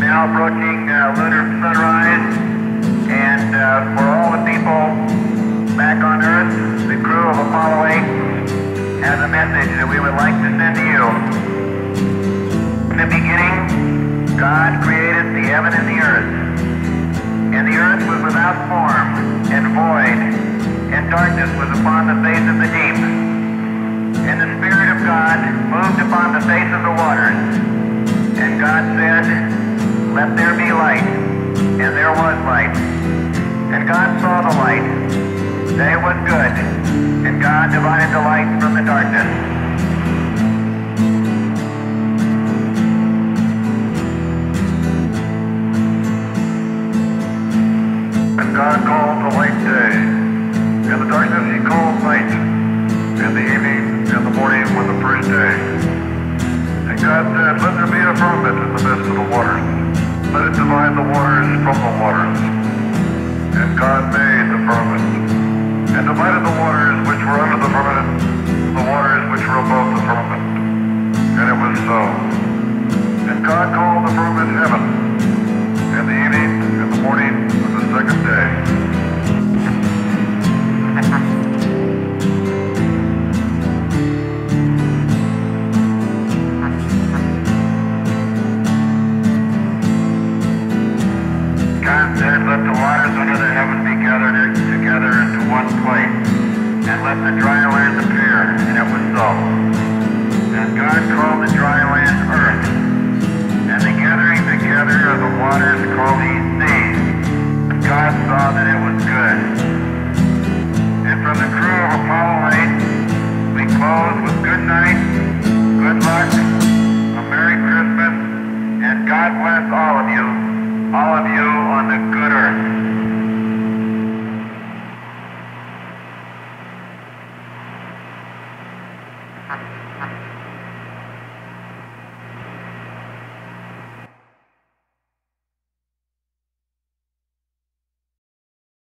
Now approaching lunar sunrise, and for all the people back on Earth, the crew of Apollo 8 has a message that we would like to send to you. In the beginning, God created the heaven and the earth was without form and void, and darkness was upon the face of the deep. And the Spirit of God moved upon the face of the waters. And God said, "Let there be light," and there was light. And God saw the light, that it was good, and God divided the light from the darkness. And God called the light day, and the darkness he called night, and the evening and the morning were the first day. And God said, "Let there be a firmament in the midst of the waters. Let it divide the waters from the waters." And God made the firmament, and divided the waters which were under the firmament, the waters which were above the firmament. And it was so. And God called the firmament heaven, and the evening and the morning of the second day. God said, "Let the waters under the heaven be gathered together into one place, and let the dry land appear," and it was so. And God called the dry land earth, and the gathering together of the waters called he seas. And God saw that it was good. And from the crew of Apollo 8, we close with good night, good luck, a Merry Christmas, and God bless all of you. All of you on the good earth.